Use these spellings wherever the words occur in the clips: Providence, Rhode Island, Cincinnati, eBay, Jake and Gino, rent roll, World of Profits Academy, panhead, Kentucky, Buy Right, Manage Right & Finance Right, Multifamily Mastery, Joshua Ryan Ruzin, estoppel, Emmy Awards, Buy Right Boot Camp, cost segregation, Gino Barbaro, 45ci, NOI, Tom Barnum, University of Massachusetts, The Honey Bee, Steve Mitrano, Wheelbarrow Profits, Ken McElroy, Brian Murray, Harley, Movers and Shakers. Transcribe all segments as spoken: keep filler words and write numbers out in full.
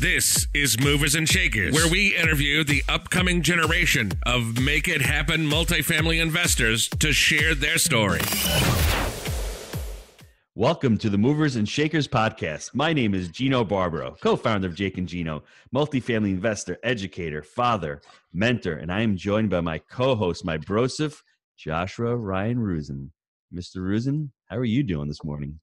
This is Movers and Shakers, where we interview the upcoming generation of Make It Happen multifamily investors to share their story. Welcome to the Movers and Shakers podcast. My name is Gino Barbaro, co-founder of Jake and Gino, multifamily investor, educator, father, mentor, and I am joined by my co-host, my brosif, Joshua Ryan Ruzin. Mister Ruzin, how are you doing this morning?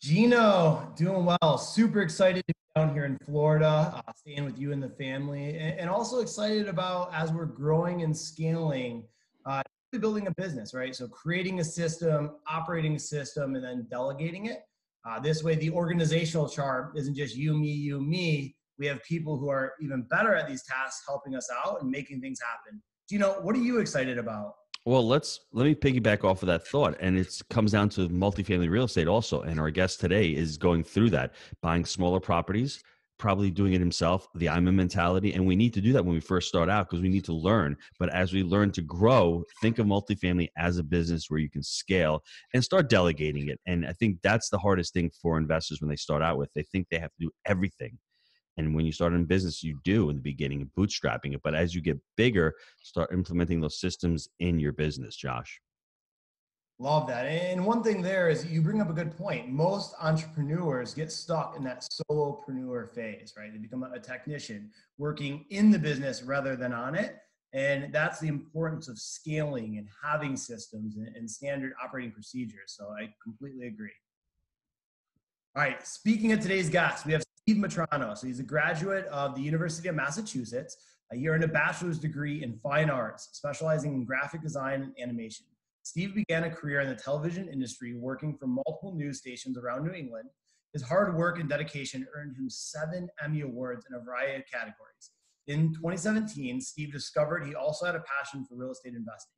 Gino, doing well. Super excited to be down here in Florida, uh, staying with you and the family, and, and also excited about as we're growing and scaling, uh, building a business, right? So creating a system, operating a system, and then delegating it. Uh, this way, the organizational chart isn't just you, me, you, me. We have people who are even better at these tasks helping us out and making things happen. Gino, what are you excited about? Well, let's let me piggyback off of that thought. And it comes down to multifamily real estate also. And our guest today is going through that, buying smaller properties, probably doing it himself, the I'm a mentality. And we need to do that when we first start out because we need to learn. But as we learn to grow, think of multifamily as a business where you can scale and start delegating it. And I think that's the hardest thing for investors when they start out with. They think they have to do everything. And when you start in business, you do in the beginning, bootstrapping it. But as you get bigger, start implementing those systems in your business, Josh. Love that. And one thing there is you bring up a good point. Most entrepreneurs get stuck in that solopreneur phase, right? They become a technician working in the business rather than on it. And that's the importance of scaling and having systems and standard operating procedures. So I completely agree. All right. Speaking of today's guest, we have Steve Mitrano. So he's a graduate of the University of Massachusetts, a year and a bachelor's degree in fine arts, specializing in graphic design and animation. Steve began a career in the television industry working for multiple news stations around New England. His hard work and dedication earned him seven Emmy Awards in a variety of categories. In twenty seventeen, Steve discovered he also had a passion for real estate investing,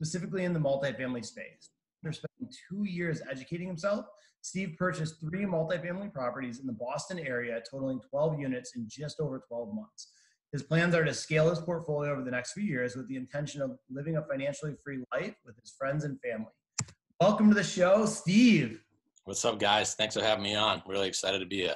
specifically in the multifamily space. After spending two years educating himself, Steve purchased three multifamily properties in the Boston area, totaling twelve units in just over twelve months. His plans are to scale his portfolio over the next few years with the intention of living a financially free life with his friends and family. Welcome to the show, Steve. What's up, guys? Thanks for having me on. Really excited to be here.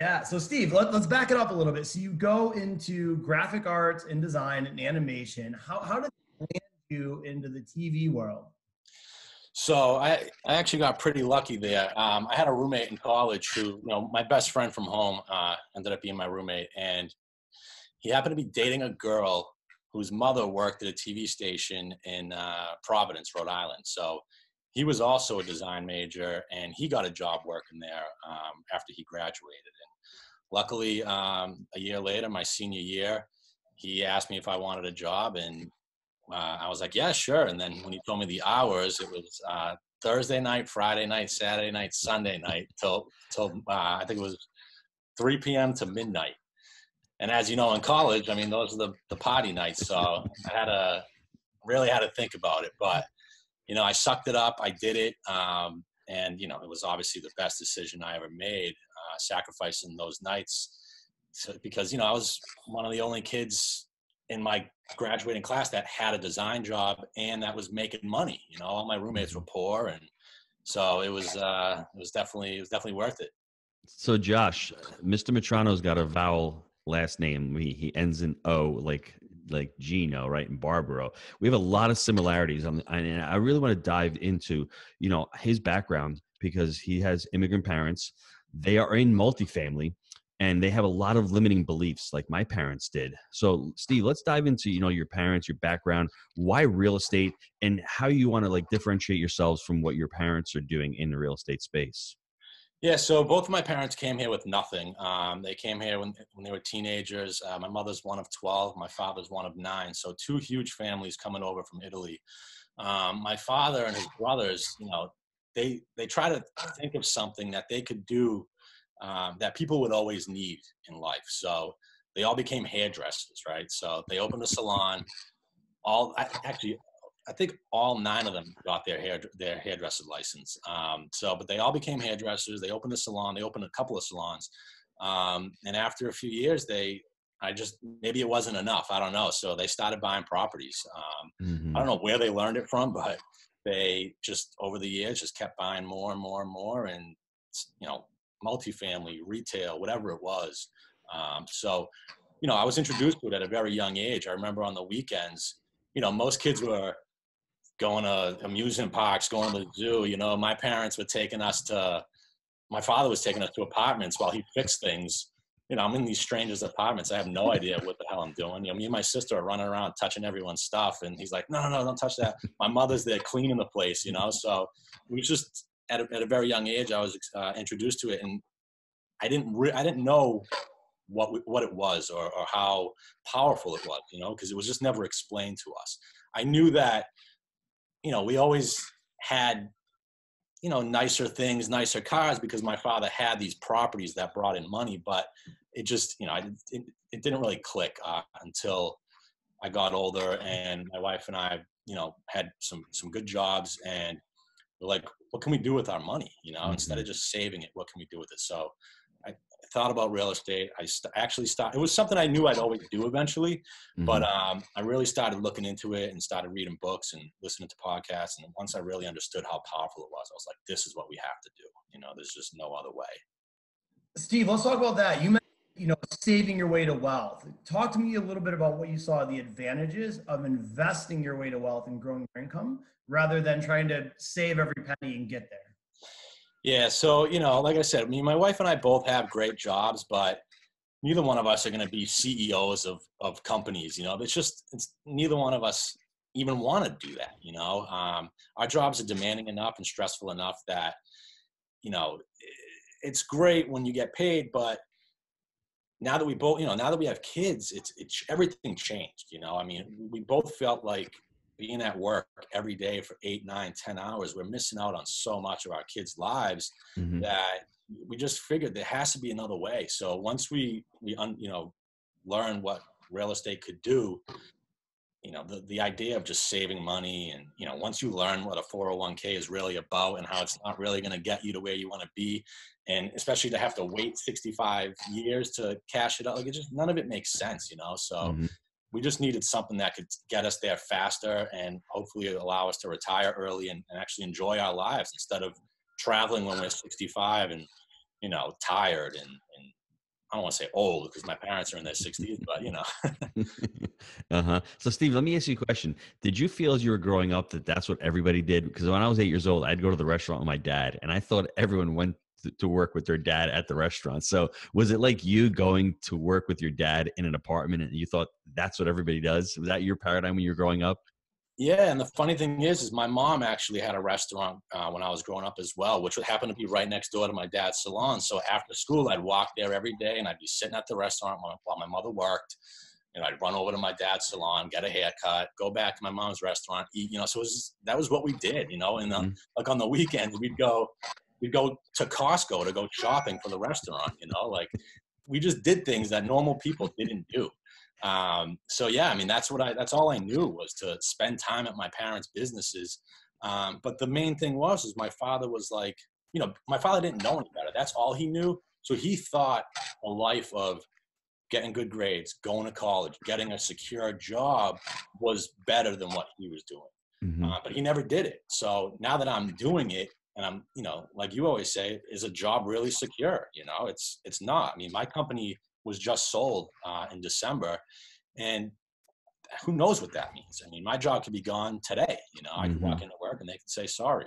Yeah. So, Steve, let, let's back it up a little bit. So you go into graphic arts and design and animation. How, how did that land you into the T V world? So I, I actually got pretty lucky there. Um, I had a roommate in college who, you know, my best friend from home uh, ended up being my roommate. And he happened to be dating a girl whose mother worked at a T V station in uh, Providence, Rhode Island. So he was also a design major, and he got a job working there um, after he graduated. And luckily, um, a year later, my senior year, he asked me if I wanted a job, and uh, I was like, yeah, sure. And then when he told me the hours, it was uh, Thursday night, Friday night, Saturday night, Sunday night, till, till uh, I think it was three p.m. to midnight. And as you know, in college, I mean, those are the, the party nights. So I had a really had to think about it. But, you know, I sucked it up. I did it. Um, and, you know, it was obviously the best decision I ever made, uh, sacrificing those nights. So, because, you know, I was one of the only kids in my graduating class that had a design job and that was making money. You know, all my roommates were poor. And so it was uh, it was definitely it was definitely worth it. So, Josh, Mister Mitrano's got a vowel last name. He, he ends in O, like like Gino, right? And Barbaro. We have a lot of similarities. On the, and I really want to dive into, you know, his background because he has immigrant parents. They are in multifamily, and they have a lot of limiting beliefs, like my parents did. So, Steve, let's dive into, you know, your parents, your background, why real estate, and how you want to like differentiate yourselves from what your parents are doing in the real estate space. Yeah, so both of my parents came here with nothing. Um, they came here when, when they were teenagers. Uh, my mother's one of twelve. My father's one of nine. So two huge families coming over from Italy. Um, my father and his brothers, you know, they they try to think of something that they could do um, that people would always need in life. So they all became hairdressers, right? So they opened a salon. All I, actually. I think all nine of them got their hair, their hairdresser license. Um, so, but they all became hairdressers. They opened a salon. They opened a couple of salons. Um, and after a few years, they, I just, maybe it wasn't enough. I don't know. So they started buying properties. Um, mm-hmm. I don't know where they learned it from, but they just, over the years, just kept buying more and more and more. And, you know, multifamily, retail, whatever it was. Um, so, you know, I was introduced to it at a very young age. I remember on the weekends, you know, most kids were going to amusement parks, going to the zoo. You know, my parents were taking us to, my father was taking us to apartments while he fixed things. You know, I'm in these strangers' apartments. I have no idea what the hell I'm doing. You know, me and my sister are running around touching everyone's stuff. And he's like, no, no, no, don't touch that. My mother's there cleaning the place, you know. So it was just at a, at a very young age, I was uh, introduced to it. And I didn't re- I didn't know what we, what it was or, or how powerful it was, you know, because it was just never explained to us. I knew that, you know, we always had, you know, nicer things, nicer cars, because my father had these properties that brought in money, but it just, you know, I, it, it didn't really click uh, until I got older, and my wife and I, you know, had some, some good jobs, and we're like, what can we do with our money? You know, mm-hmm. instead of just saving it, what can we do with it? So I thought about real estate. I st- actually started, it was something I knew I'd always do eventually, mm-hmm. but um, I really started looking into it and started reading books and listening to podcasts. And once I really understood how powerful it was, I was like, this is what we have to do. You know, there's just no other way. Steve, let's talk about that. You mentioned, you know, saving your way to wealth. Talk to me a little bit about what you saw the advantages of investing your way to wealth and growing your income rather than trying to save every penny and get there. Yeah. So, you know, like I said, I mean, my wife and I both have great jobs, but neither one of us are going to be C E Os of, of companies. You know, it's just, it's neither one of us even want to do that. You know, um, our jobs are demanding enough and stressful enough that, you know, it's great when you get paid, but now that we both, you know, now that we have kids, it's, it's everything changed. You know, I mean, we both felt like being at work every day for eight, nine, ten hours, we're missing out on so much of our kids' lives mm-hmm. that we just figured there has to be another way. So once we, we un, you know, learn what real estate could do, you know, the, the idea of just saving money and, you know, once you learn what a four oh one k is really about and how it's not really going to get you to where you want to be, and especially to have to wait sixty-five years to cash it out, like it just, none of it makes sense, you know? So mm-hmm. we just needed something that could get us there faster and hopefully allow us to retire early and, and actually enjoy our lives instead of traveling when we're sixty-five and, you know, tired and, and I don't want to say old because my parents are in their sixties, but you know. uh-huh. So Steve, let me ask you a question. Did you feel as you were growing up that that's what everybody did? Because when I was eight years old, I'd go to the restaurant with my dad and I thought everyone went to work with their dad at the restaurant. So was it like you going to work with your dad in an apartment and you thought that's what everybody does? Was that your paradigm when you were growing up? Yeah. And the funny thing is, is my mom actually had a restaurant uh, when I was growing up as well, which would happen to be right next door to my dad's salon. So after school, I'd walk there every day and I'd be sitting at the restaurant while my mother worked. You know, I'd run over to my dad's salon, get a haircut, go back to my mom's restaurant, eat, you know, so it was, that was what we did, you know, and um, mm-hmm. like on the weekends we'd go, we'd go to Costco to go shopping for the restaurant, you know, like we just did things that normal people didn't do. Um, so yeah, I mean, that's what I, that's all I knew was to spend time at my parents' businesses. Um, but the main thing was, is my father was like, you know, my father didn't know any better. That's all he knew. So he thought a life of getting good grades, going to college, getting a secure job was better than what he was doing. Mm-hmm. Uh, but he never did it. So now that I'm doing it, and I'm, you know, like you always say, is a job really secure? You know, it's, it's not. I mean, my company was just sold uh, in December and who knows what that means? I mean, my job could be gone today, you know, mm-hmm. I could walk into work and they could say, sorry.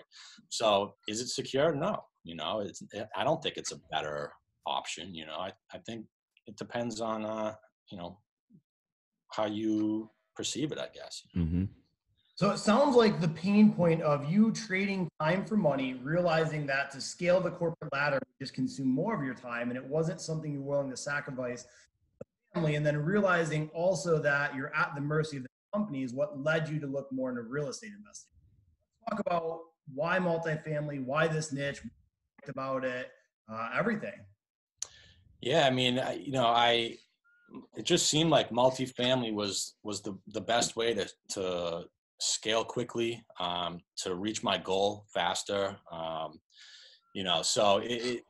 So is it secure? No, you know, it's, I don't think it's a better option. You know, I, I think it depends on, uh, you know, how you perceive it, I guess. You know? Mm-hmm. So it sounds like the pain point of you trading time for money, realizing that to scale the corporate ladder, you just consume more of your time, and it wasn't something you're willing to sacrifice for the family, and then realizing also that you're at the mercy of the company is what led you to look more into real estate investing. Let's talk about why multifamily, why this niche, about it, uh, everything. Yeah, I mean, I, you know, I it just seemed like multifamily was was the the best way to to scale quickly, um, to reach my goal faster. Um, you know, so it, it,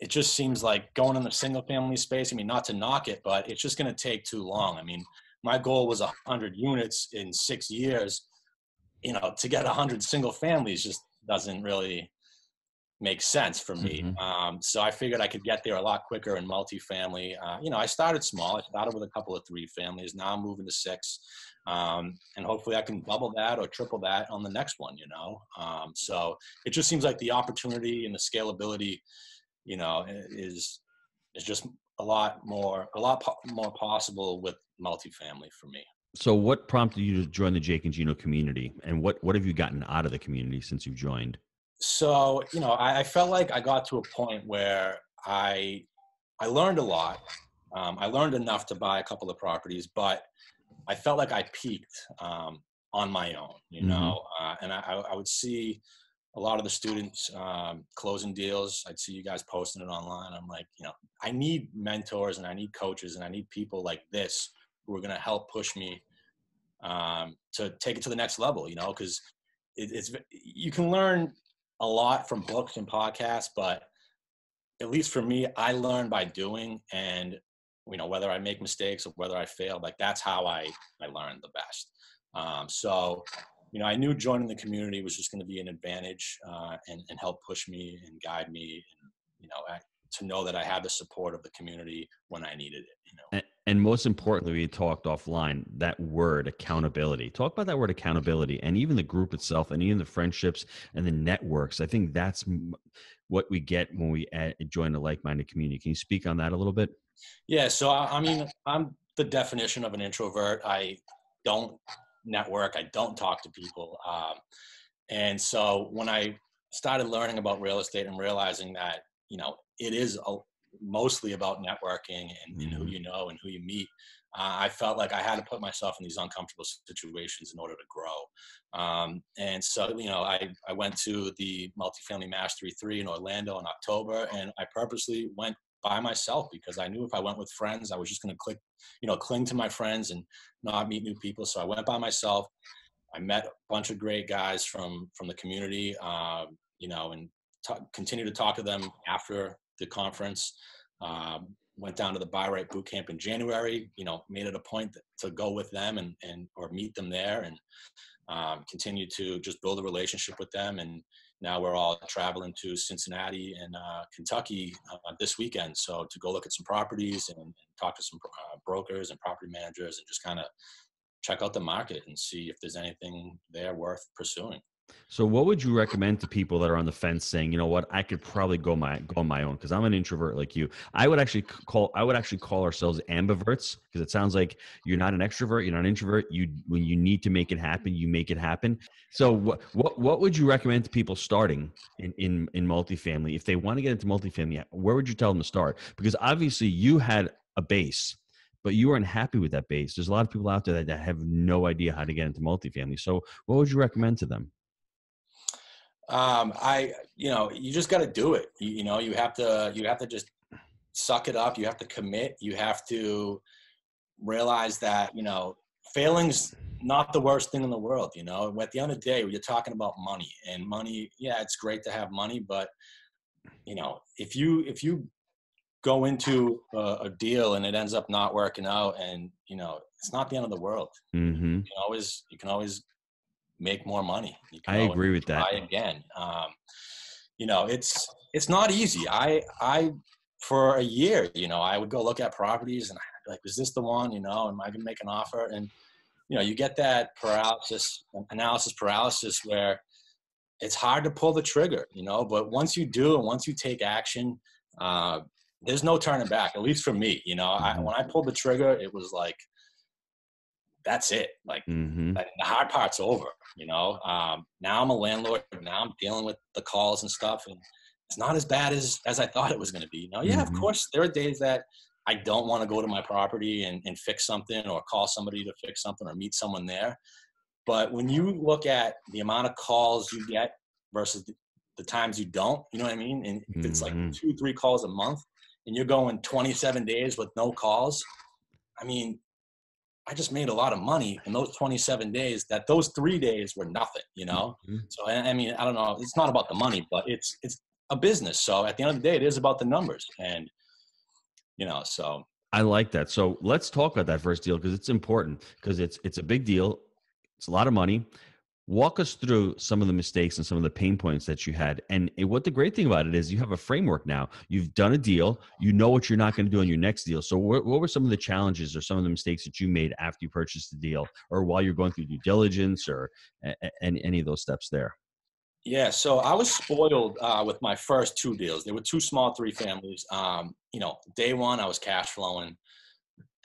it just seems like going in the single family space, I mean, not to knock it, but it's just going to take too long. I mean, my goal was a hundred units in six years, you know, to get a hundred single families just doesn't really, makes sense for me. Mm-hmm. Um, so I figured I could get there a lot quicker in multifamily. Uh, you know, I started small. I started with a couple of three families. Now I'm moving to six. Um, and hopefully I can double that or triple that on the next one, you know? Um, so it just seems like the opportunity and the scalability, you know, is, is just a lot more, a lot po- more possible with multifamily for me. So what prompted you to join the Jake and Gino community, and what, what have you gotten out of the community since you've joined? So, you know, I, I felt like I got to a point where I, I learned a lot. Um, I learned enough to buy a couple of properties, but I felt like I peaked um, on my own, you know, mm-hmm. uh, and I, I would see a lot of the students um, closing deals. I'd see you guys posting it online. I'm like, you know, I need mentors and I need coaches and I need people like this who are going to help push me um, to take it to the next level, you know, because it, it's, you can learn a lot from books and podcasts, but at least for me, I learn by doing, and you know, whether I make mistakes or whether I fail, like that's how I, I learned the best. Um, so, you know, I knew joining the community was just going to be an advantage uh, and, and help push me and guide me, and, you know, I, to know that I had the support of the community when I needed it, you know. And, and most importantly, we talked offline, that word accountability. Talk about that word accountability, and even the group itself, and even the friendships and the networks. I think that's what we get when we add, join a like-minded community. Can you speak on that a little bit? Yeah. So, I mean, I'm the definition of an introvert. I don't network. I don't talk to people. Um, and so when I started learning about real estate and realizing that, you know, it is a, mostly about networking and, and who you know and who you meet, uh, I felt like I had to put myself in these uncomfortable situations in order to grow. Um, and so, you know, I, I went to the Multifamily Mastery three in Orlando in October, and I purposely went by myself because I knew if I went with friends, I was just going to click, you know, cling to my friends and not meet new people. So I went by myself. I met a bunch of great guys from, from the community, uh, you know, and t- continue to talk to them after the conference. Um, went down to the Buy Right Boot Camp in January, you know, made it a point that, to go with them and, and, or meet them there, and um, continue to just build a relationship with them. And now we're all traveling to Cincinnati and uh, Kentucky uh, this weekend. So to go look at some properties and, and talk to some uh, brokers and property managers, and just kind of check out the market and see if there's anything there worth pursuing. So what would you recommend to people that are on the fence saying, you know what, I could probably go my go on my own because I'm an introvert like you? I would actually call I would actually call ourselves ambiverts, because it sounds like you're not an extrovert, you're not an introvert. You, when you need to make it happen, you make it happen. So what what, what would you recommend to people starting in, in, in multifamily? If they want to get into multifamily, where would you tell them to start? Because obviously you had a base, but you weren't happy with that base. There's a lot of people out there that, that have no idea how to get into multifamily. So what would you recommend to them? Um, I, you know, you just got to do it. You, you know, you have to, you have to just suck it up. You have to commit. You have to realize that, you know, failing's not the worst thing in the world. You know, at the end of the day, we're talking about money, and money. Yeah, it's great to have money, but you know, if you, if you go into a, a deal and it ends up not working out, and you know, it's not the end of the world. Mm-hmm. You can always, you can always make more money. You can I agree with that. Again, um, you know, it's, it's not easy. I, I, for a year, you know, I would go look at properties and I'd be like, is this the one, you know, am I going to make an offer? And, you know, you get that paralysis, analysis paralysis, where it's hard to pull the trigger, you know, but once you do, and once you take action, uh, there's no turning back, at least for me. You know, I, when I pulled the trigger, it was like, that's it. Like mm-hmm. the hard part's over, you know. Um, now I'm a landlord. Now I'm dealing with the calls and stuff, and it's not as bad as, as I thought it was going to be. You know, yeah, mm-hmm. of course there are days that I don't want to go to my property and, and fix something, or call somebody to fix something, or meet someone there. But when you look at the amount of calls you get versus the, the times you don't, you know what I mean? And if it's mm-hmm. like two, three calls a month, and you're going twenty-seven days with no calls, I mean, I just made a lot of money in those twenty-seven days that those three days were nothing, you know? Mm-hmm. So, I mean, I don't know. It's not about the money, but it's, it's a business. So at the end of the day, it is about the numbers, and, you know, so. I like that. So let's talk about that first deal, because it's important, because it's, it's a big deal. It's a lot of money. Walk us through some of the mistakes and some of the pain points that you had. And what the great thing about it is you have a framework now. You've done a deal. You know what you're not going to do on your next deal. So what, what were some of the challenges or some of the mistakes that you made after you purchased the deal or while you're going through due diligence or a, a, any of those steps there? Yeah, so I was spoiled uh, with my first two deals. They were two small three families. Um, you know, day one, I was cash flowing.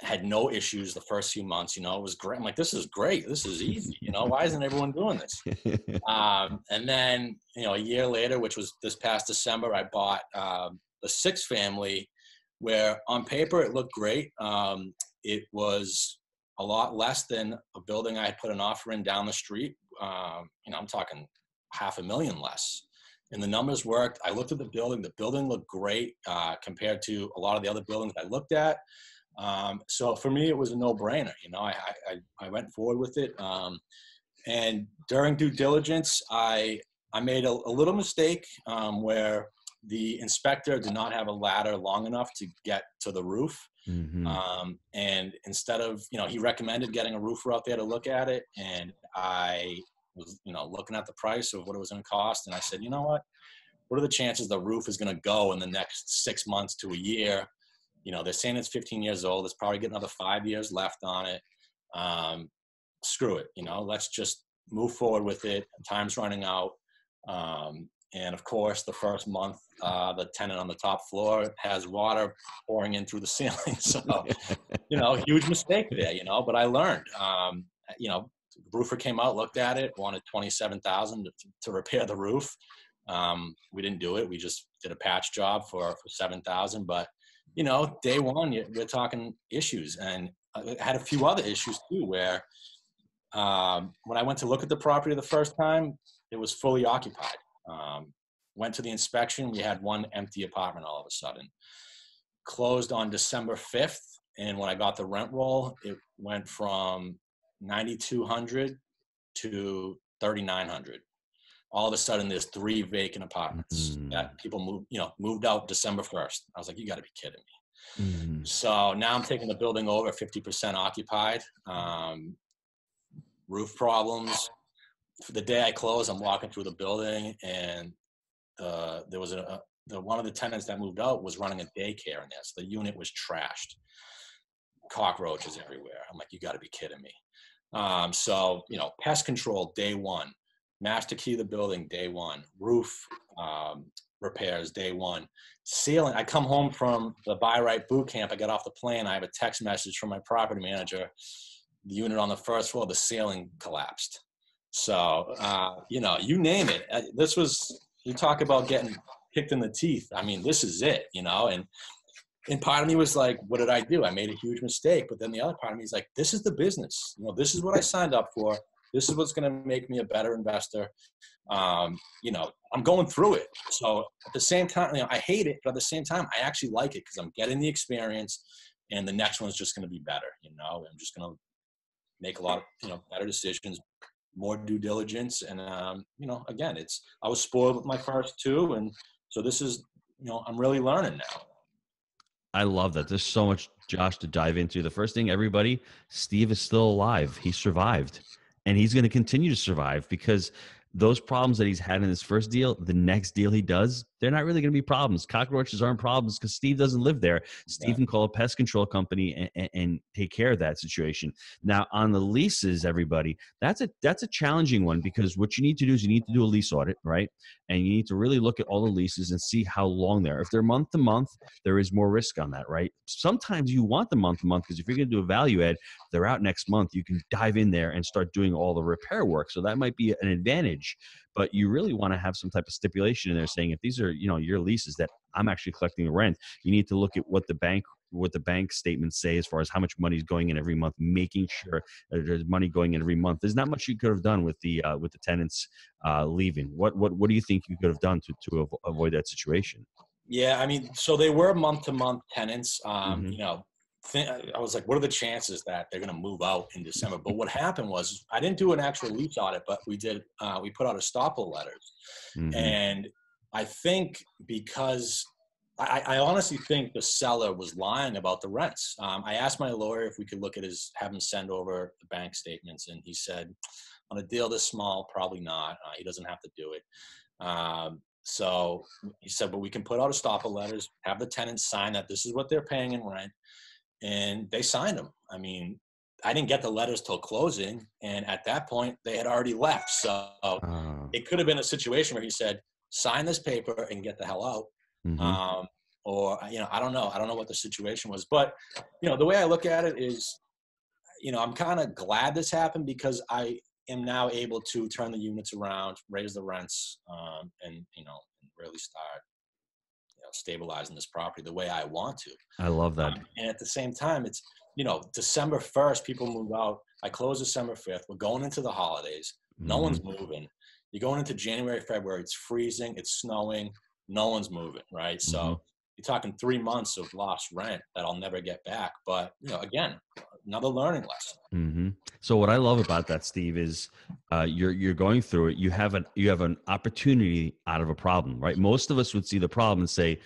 Had no issues the first few months, you know, it was great. I'm like, this is great. This is easy. You know, why isn't everyone doing this? Um, and then, you know, a year later, which was this past December, I bought um, the six family where on paper, it looked great. Um, it was a lot less than a building I had put an offer in down the street. Um, you know, I'm talking half a million less. And the numbers worked. I looked at the building. The building looked great uh, compared to a lot of the other buildings I looked at. Um, so for me, it was a no-brainer, you know, I, I, I went forward with it. Um, and during due diligence, I, I made a, a little mistake, um, where the inspector did not have a ladder long enough to get to the roof. Mm-hmm. Um, and instead of, you know, he recommended getting a roofer out there to look at it. And I was, you know, looking at the price of what it was going to cost. And I said, you know what, what are the chances the roof is going to go in the next six months to a year? You know, they're saying it's fifteen years old. It's probably got another five years left on it. Um, screw it. You know, let's just move forward with it. Time's running out. Um, and of course, the first month, uh, the tenant on the top floor has water pouring in through the ceiling. So, you know, huge mistake there, you know, but I learned, um, you know, the roofer came out, looked at it, wanted twenty-seven thousand dollars to, to repair the roof. Um, we didn't do it. We just did a patch job for, for seven thousand dollars, but you know, day one, we're talking issues. And I had a few other issues too, where um, when I went to look at the property the first time, it was fully occupied. Um, went to the inspection, we had one empty apartment all of a sudden. Closed on December fifth, and when I got the rent roll, it went from nine thousand two hundred dollars to three thousand nine hundred dollars. All of a sudden there's three vacant apartments mm-hmm. that people moved, you know, moved out December first. I was like, you gotta be kidding me. Mm-hmm. So now I'm taking the building over fifty percent occupied, um, roof problems. For the day I close, I'm walking through the building and uh, there was a, a the, one of the tenants that moved out was running a daycare in there. So the unit was trashed. Cockroaches everywhere. I'm like, you gotta be kidding me. Um, so, you know, pest control day one. Master key of the building, day one. Roof um, repairs, day one. Ceiling, I come home from the Buy Right Boot Camp. I get off the plane. I have a text message from my property manager. The unit on the first floor, the ceiling collapsed. So, uh, you know, you name it. This was, you talk about getting kicked in the teeth. I mean, this is it, you know. And, and part of me was like, what did I do? I made a huge mistake. But then the other part of me is like, this is the business. You know, this is what I signed up for. This is what's going to make me a better investor. Um, you know, I'm going through it. So at the same time, you know, I hate it, but at the same time, I actually like it because I'm getting the experience and the next one's just going to be better. You know, I'm just going to make a lot of, you know, better decisions, more due diligence. And, um, you know, again, it's, I was spoiled with my first two. And so this is, you know, I'm really learning now. I love that. There's so much, Josh, to dive into. The first thing, everybody, Steve is still alive. He survived. And he's going to continue to survive because those problems that he's had in his first deal, the next deal he does, they're not really going to be problems. Cockroaches aren't problems because Steve doesn't live there. Steve yeah. can call a pest control company and, and take care of that situation. Now, on the leases, everybody, that's a that's a challenging one because what you need to do is you need to do a lease audit, right? And you need to really look at all the leases and see how long they're. If they're month to month, there is more risk on that, right? Sometimes you want the month to month because if you're going to do a value add, they're out next month. You can dive in there and start doing all the repair work. So that might be an advantage. But you really want to have some type of stipulation in there saying if these are, you know, your leases that I'm actually collecting the rent, you need to look at what the bank what the bank statements say as far as how much money is going in every month, making sure that there's money going in every month. There's not much you could have done with the uh, with the tenants uh, leaving. What what what do you think you could have done to to avoid that situation? Yeah, I mean, so they were month to month tenants. Um, mm-hmm. You know, th- I was like, what are the chances that they're going to move out in December? But what happened was I didn't do an actual lease audit, but we did, uh, we put out estoppel letters. Mm-hmm. And I think because I, I honestly think the seller was lying about the rents. Um, I asked my lawyer if we could look at his, have him send over the bank statements. And he said, on a deal this small, probably not. Uh, he doesn't have to do it. Um, so he said, but we can put out estoppel letters, have the tenants sign that this is what they're paying in rent. And they signed them. I mean, I didn't get the letters till closing. And at that point, they had already left. So uh. it could have been a situation where he said, sign this paper and get the hell out. Mm-hmm. Um, or, you know, I don't know. I don't know what the situation was, but you know, the way I look at it is, you know, I'm kind of glad this happened because I am now able to turn the units around, raise the rents, um, and, you know, really start, you know, stabilizing this property the way I want to. I love that. Um, and at the same time, it's, you know, December first, people move out. I close December fifth. We're going into the holidays. No mm-hmm. one's moving. You're going into January, February, it's freezing, it's snowing. No one's moving, right? Mm-hmm. So you're talking three months of lost rent that I'll never get back. But, you know, again, another learning lesson. Mm-hmm. So what I love about that, Steve, is uh, you're you're going through it. You have an you have an opportunity out of a problem, right? Most of us would see the problem and say,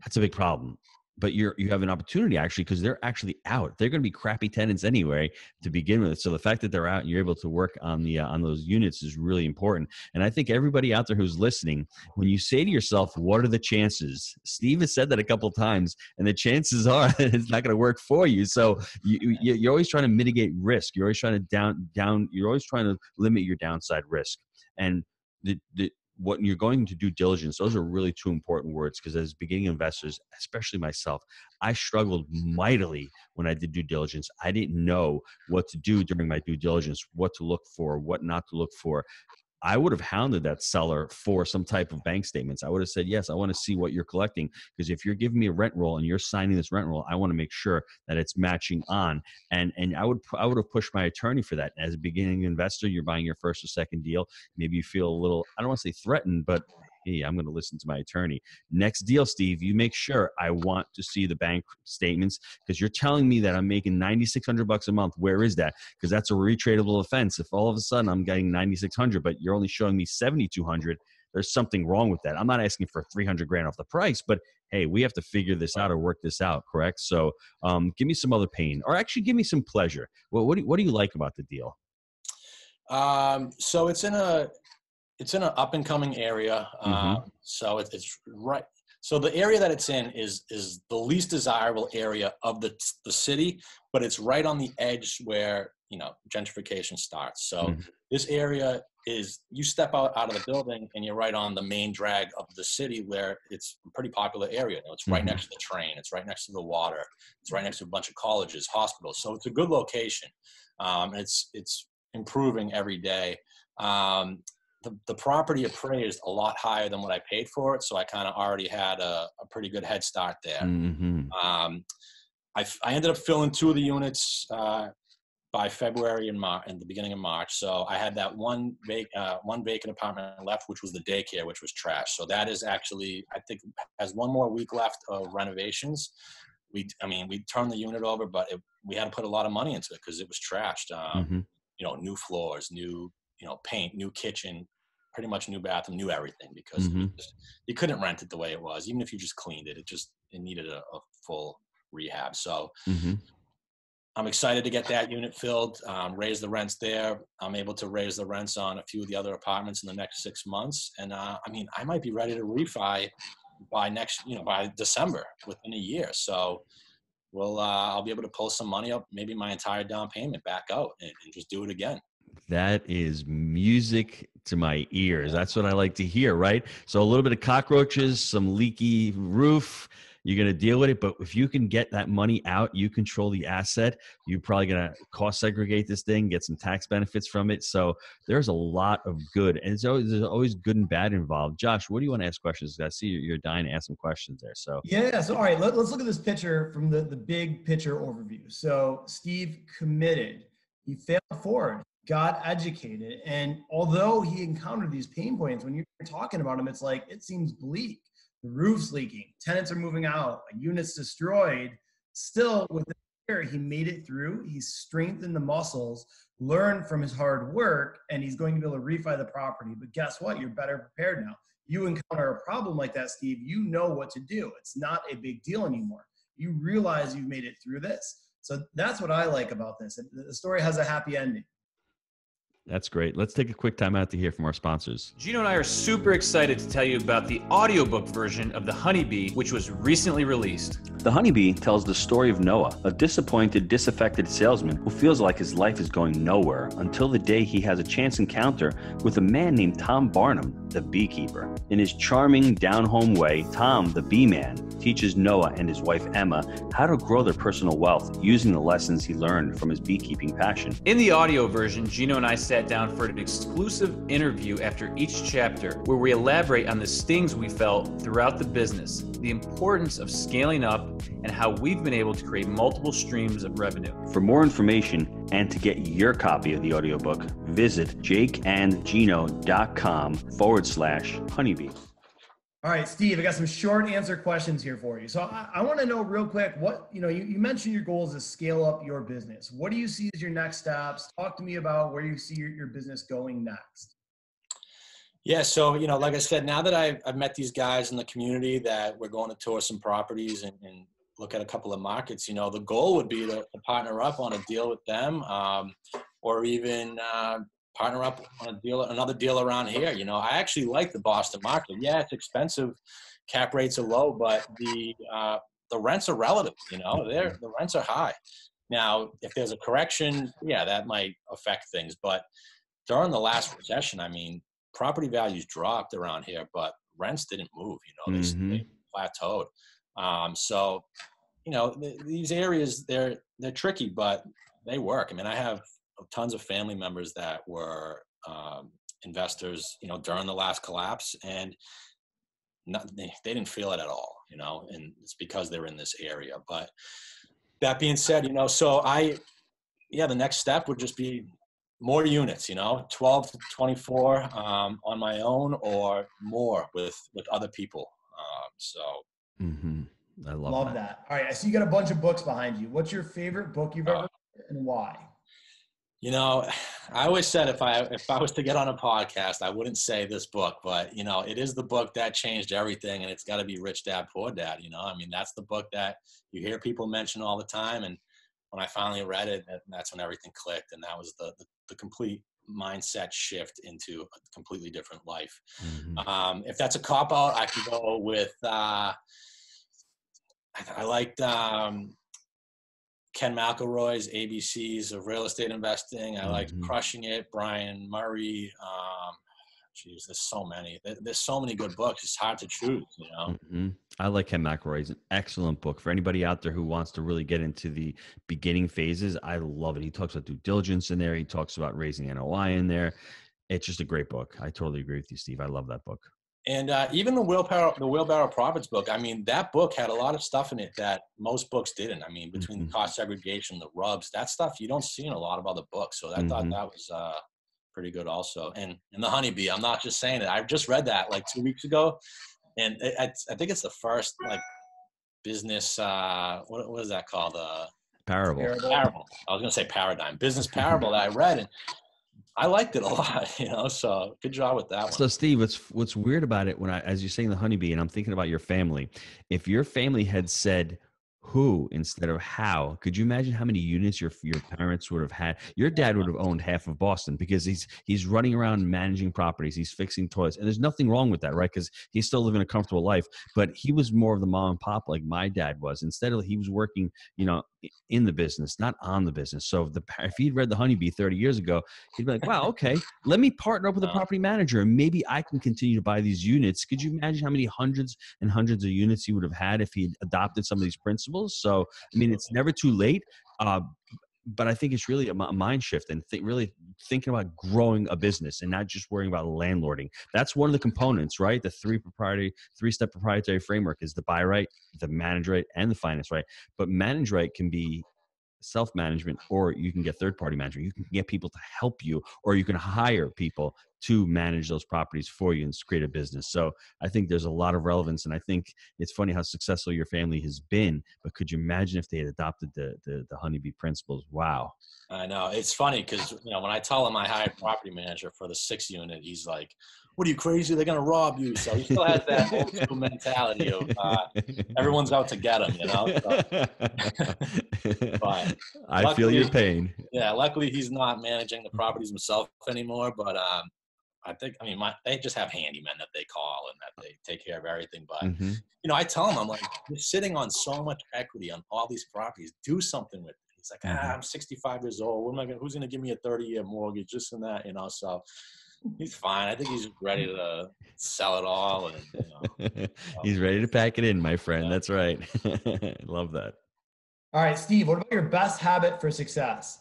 "That's a big problem," but you're you have an opportunity actually because they're actually out. They're going to be crappy tenants anyway to begin with. So the fact that they're out and you're able to work on the uh, on those units is really important. And I think everybody out there who's listening, when you say to yourself, "What are the chances?" Steve has said that a couple of times, and the chances are that it's not going to work for you. So you, you you're always trying to mitigate risk. You're always trying to down down. You're always trying to limit your downside risk. And the the what you're going to do diligence, those are really two important words because as beginning investors, especially myself, I struggled mightily when I did due diligence. I didn't know what to do during my due diligence, what to look for, what not to look for. I would have hounded that seller for some type of bank statements. I would have said, yes, I want to see what you're collecting because if you're giving me a rent roll and you're signing this rent roll, I want to make sure that it's matching on. And and I would I would have pushed my attorney for that. As a beginning investor, you're buying your first or second deal. Maybe you feel a little, I don't want to say threatened, but hey, I'm going to listen to my attorney. Next deal, Steve, you make sure I want to see the bank statements because you're telling me that I'm making nine thousand six hundred bucks a month. Where is that? Because that's a retradable offense. If all of a sudden I'm getting nine thousand six hundred, but you're only showing me seven thousand two hundred, there's something wrong with that. I'm not asking for three hundred grand off the price, but hey, we have to figure this out or work this out, correct? So um, give me some other pain or actually give me some pleasure. Well, what do you, what do you like about the deal? Um, so it's in a... It's in an up-and-coming area, um, mm-hmm. so it, it's right. So the area that it's in is is the least desirable area of the the city, but it's right on the edge where you know gentrification starts. So mm-hmm. this area is you step out out of the building and you're right on the main drag of the city, where it's a pretty popular area. You know, it's right mm-hmm. next to the train, it's right next to the water, it's right next to a bunch of colleges, hospitals. So it's a good location. Um, it's it's improving every day. Um, The, the property appraised a lot higher than what I paid for it. So I kind of already had a, a pretty good head start there. Mm-hmm. Um, I, I ended up filling two of the units uh, by February and March, in the beginning of March. So I had that one, vac- uh, one vacant apartment left, which was the daycare, which was trash. So that is actually, I think, has one more week left of renovations. We, I mean, we turned the unit over, but it, we had to put a lot of money into it because it was trashed. Um, mm-hmm. You know, new floors, new, you know, paint, new kitchen, pretty much new bathroom, new everything because mm-hmm. just, you couldn't rent it the way it was. Even if you just cleaned it, it just, it needed a, a full rehab. So mm-hmm. I'm excited to get that unit filled, um, raise the rents there. I'm able to raise the rents on a few of the other apartments in the next six months. And uh, I mean, I might be ready to refi by next, you know, by December within a year. So we'll, uh, I'll be able to pull some money up, maybe my entire down payment back out and, and just do it again. That is music to my ears. That's what I like to hear, right? So a little bit of cockroaches, some leaky roof, you're going to deal with it. But if you can get that money out, you control the asset. You're probably going to cost segregate this thing, get some tax benefits from it. So there's a lot of good. And so there's always good and bad involved. Josh, what do you want to ask questions? I see you're dying to ask some questions there. So yeah. So all right, let, let's look at this picture from the, the big picture overview. So Steve committed. He failed forward. Got educated. And although he encountered these pain points, when you're talking about them, it's like, it seems bleak. The roof's leaking, tenants are moving out, a unit's destroyed. Still, within a year, he made it through. He strengthened the muscles, learned from his hard work, and he's going to be able to refi the property. But guess what? You're better prepared now. you encounter a problem like that, Steve, you know what to do. It's not a big deal anymore. You realize you've made it through this. So that's what I like about this. The story has a happy ending. That's great. Let's take a quick time out to hear from our sponsors. Gino and I are super excited to tell you about the audiobook version of The Honey Bee, which was recently released. The Honey Bee tells the story of Noah, a disappointed, disaffected salesman who feels like his life is going nowhere until the day he has a chance encounter with a man named Tom Barnum, the beekeeper. In his charming, down-home way, Tom, the bee man, teaches Noah and his wife Emma how to grow their personal wealth using the lessons he learned from his beekeeping passion. In the audio version, Gino and I said down for an exclusive interview after each chapter where we elaborate on the stings we felt throughout the business, the importance of scaling up, and how we've been able to create multiple streams of revenue. For more information and to get your copy of the audiobook, visit jakeandgino.com forward slash honeybee. All right, Steve, I got some short answer questions here for you. So I, I want to know real quick, what, you know, you, you mentioned your goal is to scale up your business. What do you see as your next steps? Talk to me about where you see your, your business going next. Yeah, so, you know, like I said, now that I've, I've met these guys in the community that we're going to tour some properties and, and look at a couple of markets, you know, the goal would be to, to partner up on a deal with them um, or even, uh, partner up on a deal, another deal around here. You know, I actually like the Boston market. Yeah, it's expensive. Cap rates are low, but the, uh, the rents are relative, you know, they're, the rents are high. Now, if there's a correction, yeah, that might affect things. But during the last recession, I mean, property values dropped around here, but rents didn't move, you know, they, mm-hmm. they plateaued. Um, so, you know, th these areas, they're, they're tricky, but they work. I mean, I have tons of family members that were um, investors, you know, during the last collapse, and not, they, they didn't feel it at all, you know, and it's because they're in this area. But that being said, you know, so I, yeah, the next step would just be more units, you know, twelve to twenty-four um, on my own or more with, with other people. Um, so. Mm-hmm. I love, love that. that. All right. I see you got a bunch of books behind you. What's your favorite book you've ever uh, read and why? You know, I always said if I if I was to get on a podcast, I wouldn't say this book, but, you know, it is the book that changed everything, and it's got to be Rich Dad, Poor Dad, you know? I mean, that's the book that you hear people mention all the time, and when I finally read it, that's when everything clicked, and that was the, the, the complete mindset shift into a completely different life. Mm-hmm. Um, if that's a cop-out, I could go with, uh, I, I liked... Um, Ken McElroy's A B Cs of Real Estate Investing. I like mm-hmm. Crushing It, Brian Murray. Um, geez, there's so many. There, there's so many good books. It's hard to choose, you know? Mm-hmm. I like Ken McElroy. It's an excellent book. For anybody out there who wants to really get into the beginning phases, I love it. He talks about due diligence in there. He talks about raising N O I in there. It's just a great book. I totally agree with you, Steve. I love that book. And uh, even the Wheelbarrow, the Wheelbarrow Profits book, I mean, that book had a lot of stuff in it that most books didn't. I mean, between mm-hmm. the cost segregation, the rubs, that stuff you don't see in a lot of other books. So I mm-hmm. thought that was uh, pretty good also. And, and The Honey Bee, I'm not just saying it. I just read that like two weeks ago. And it, I, I think it's the first like business, uh, what, what is that called? Uh, parable. Parable. I was going to say paradigm. Business parable that I read. And I liked it a lot, you know, so good job with that one. So Steve, what's, what's weird about it when I, as you're saying The Honey Bee, and I'm thinking about your family, if your family had said who instead of how, could you imagine how many units your, your parents would have had? Your dad would have owned half of Boston because he's, he's running around managing properties. He's fixing toilets, and there's nothing wrong with that, right? Because he's still living a comfortable life, but he was more of the mom and pop like my dad was. Instead of, he was working, you know, in the business, not on the business. So if, the, if he'd read The Honey Bee thirty years ago, he'd be like, wow, okay, let me partner up with a property manager and maybe I can continue to buy these units. Could you imagine how many hundreds and hundreds of units he would have had if he adopted some of these principles? So, I mean, it's never too late. Uh, but I think it's really a mind shift and th really thinking about growing a business and not just worrying about landlording. That's one of the components, right? The three proprietary, three-step proprietary framework is the buy right, the manage right, and the finance right. But manage right can be self-management, or you can get third-party management. You can get people to help you, or you can hire people to manage those properties for you and create a business. So I think there's a lot of relevance. And I think it's funny how successful your family has been, but could you imagine if they had adopted the, the, the Honey Bee principles? Wow. I know. It's funny because, you know, when I tell him I hired property manager for the six unit, he's like, what are you, crazy? They're going to rob you. So he still has that old school mentality of uh, everyone's out to get him, you know? So, but I luckily, feel your pain. Yeah. Luckily he's not managing the properties himself anymore, but um, I think, I mean, my, they just have handymen that they call and that they take care of everything. But, mm-hmm. you know, I tell them, I'm like, you're sitting on so much equity on all these properties, do something with it. It's like, ah, I'm sixty-five years old. What am I gonna, who's going to give me a thirty-year mortgage, this and that, you know? So he's fine. I think he's ready to sell it all. And, you know, he's ready to pack it in, my friend. Yeah. That's right. Love that. All right, Steve, what about your best habit for success?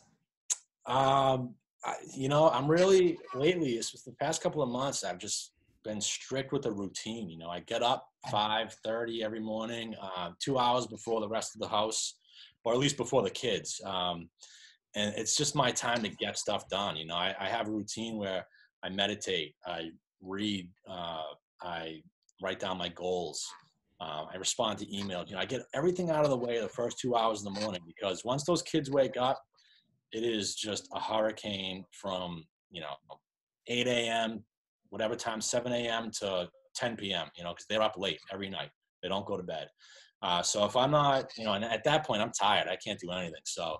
Um, I, you know, I'm really, lately, it's just the past couple of months, I've just been strict with a routine. You know, I get up five thirty every morning, uh, two hours before the rest of the house, or at least before the kids. Um, and it's just my time to get stuff done. You know, I, I have a routine where I meditate, I read, uh, I write down my goals. Uh, I respond to emails. You know, I get everything out of the way the first two hours in the morning, because once those kids wake up, it is just a hurricane from, you know, eight a.m., whatever time, seven a.m. to ten p.m., you know, because they're up late every night. They don't go to bed. Uh, so if I'm not, you know, and at that point I'm tired, I can't do anything. So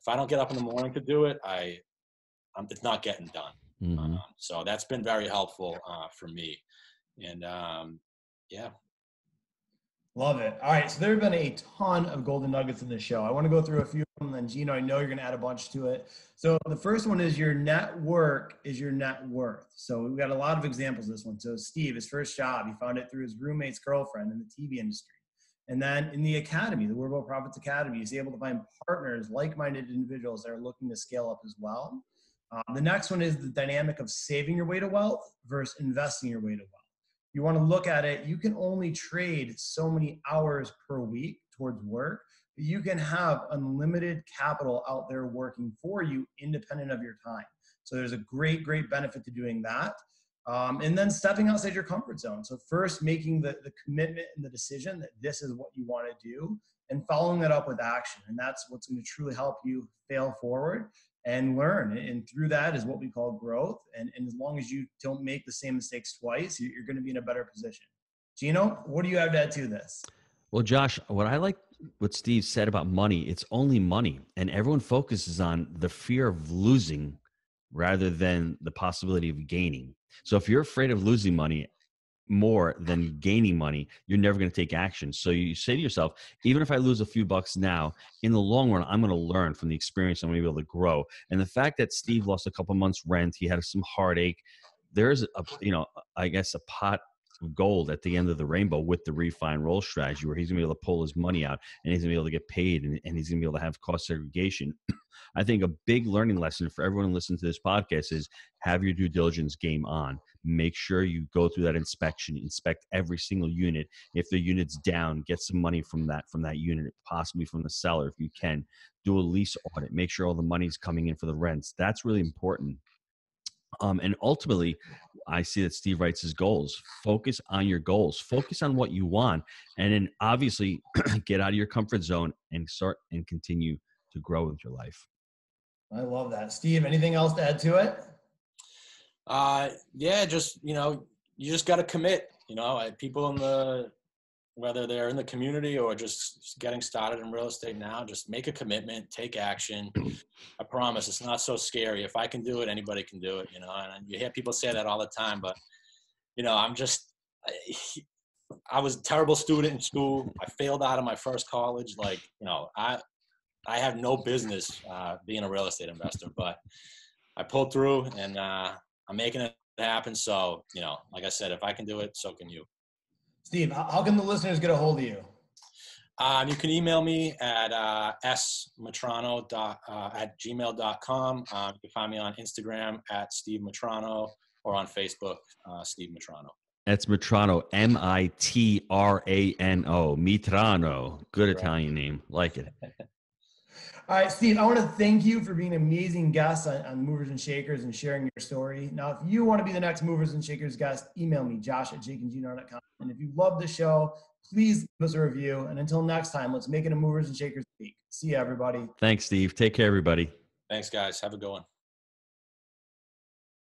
if I don't get up in the morning to do it, I, I'm, it's not getting done. Mm-hmm. Um, so that's been very helpful uh, for me. And um, yeah. Love it. All right. So there have been a ton of golden nuggets in this show. I want to go through a few of them. And then Gino, I know you're going to add a bunch to it. So the first one is your network is your net worth. So we've got a lot of examples of this one. So Steve, his first job, he found it through his roommate's girlfriend in the T V industry. And then in the academy, the World of Profits Academy, he's able to find partners, like-minded individuals that are looking to scale up as well. Um, the next one is the dynamic of saving your way to wealth versus investing your way to wealth. You want to look at it, you can only trade so many hours per week towards work, but you can have unlimited capital out there working for you independent of your time. So there's a great, great benefit to doing that. Um, and then stepping outside your comfort zone. So first making the, the commitment and the decision that this is what you want to do and following that up with action. And that's what's going to truly help you fail forward and learn. And through that is what we call growth. And, and as long as you don't make the same mistakes twice, you're going to be in a better position. Gino, what do you have to add to this? Well, Josh, what I like what Steve said about money, it's only money. And everyone focuses on the fear of losing rather than the possibility of gaining. So if you're afraid of losing money more than gaining money, you're never going to take action. So you say to yourself, even if I lose a few bucks now, in the long run, I'm going to learn from the experience. I'm going to be able to grow. And the fact that Steve lost a couple months rent, he had some heartache. There's a, you know, I guess a pot of gold at the end of the rainbow with the refine roll strategy where he's going to be able to pull his money out and he's going to be able to get paid and, and he's going to be able to have cost segregation. I think a big learning lesson for everyone listening to this podcast is have your due diligence game on. Make sure you go through that inspection, inspect every single unit. If the unit's down, get some money from that, from that unit, possibly from the seller if you can. Do a lease audit. Make sure all the money's coming in for the rents. That's really important. Um, and ultimately, I see that Steve writes his goals. Focus on your goals. Focus on what you want. And then obviously get out of your comfort zone and start and continue to grow with your life. I love that. Steve, anything else to add to it? Uh, yeah, just, you know, you just got to commit, you know, people in the, whether they're in the community or just getting started in real estate now, just make a commitment, take action. I promise it's not so scary. If I can do it, anybody can do it, you know, and you hear people say that all the time, but you know, I'm just, I, I was a terrible student in school. I failed out of my first college. Like, you know, I, I have no business, uh, being a real estate investor, but I pulled through and, uh, I'm making it happen. So, you know, like I said, if I can do it, so can you. Steve, how can the listeners get a hold of you? Um, you can email me at uh, smitrano dot, uh, at gmail dot com. Um, you can find me on Instagram at Steve Mitrano or on Facebook, uh, Steve Mitrano. That's Mitrano, M I T R A N O, Mitrano. Good Italian name. Like it. All right, Steve, I want to thank you for being an amazing guest on, on Movers and Shakers and sharing your story. Now, if you want to be the next Movers and Shakers guest, email me, josh at jake and gino dot com. And if you love the show, please give us a review. And until next time, let's make it a Movers and Shakers week. See you, everybody. Thanks, Steve. Take care, everybody. Thanks, guys. Have a good one.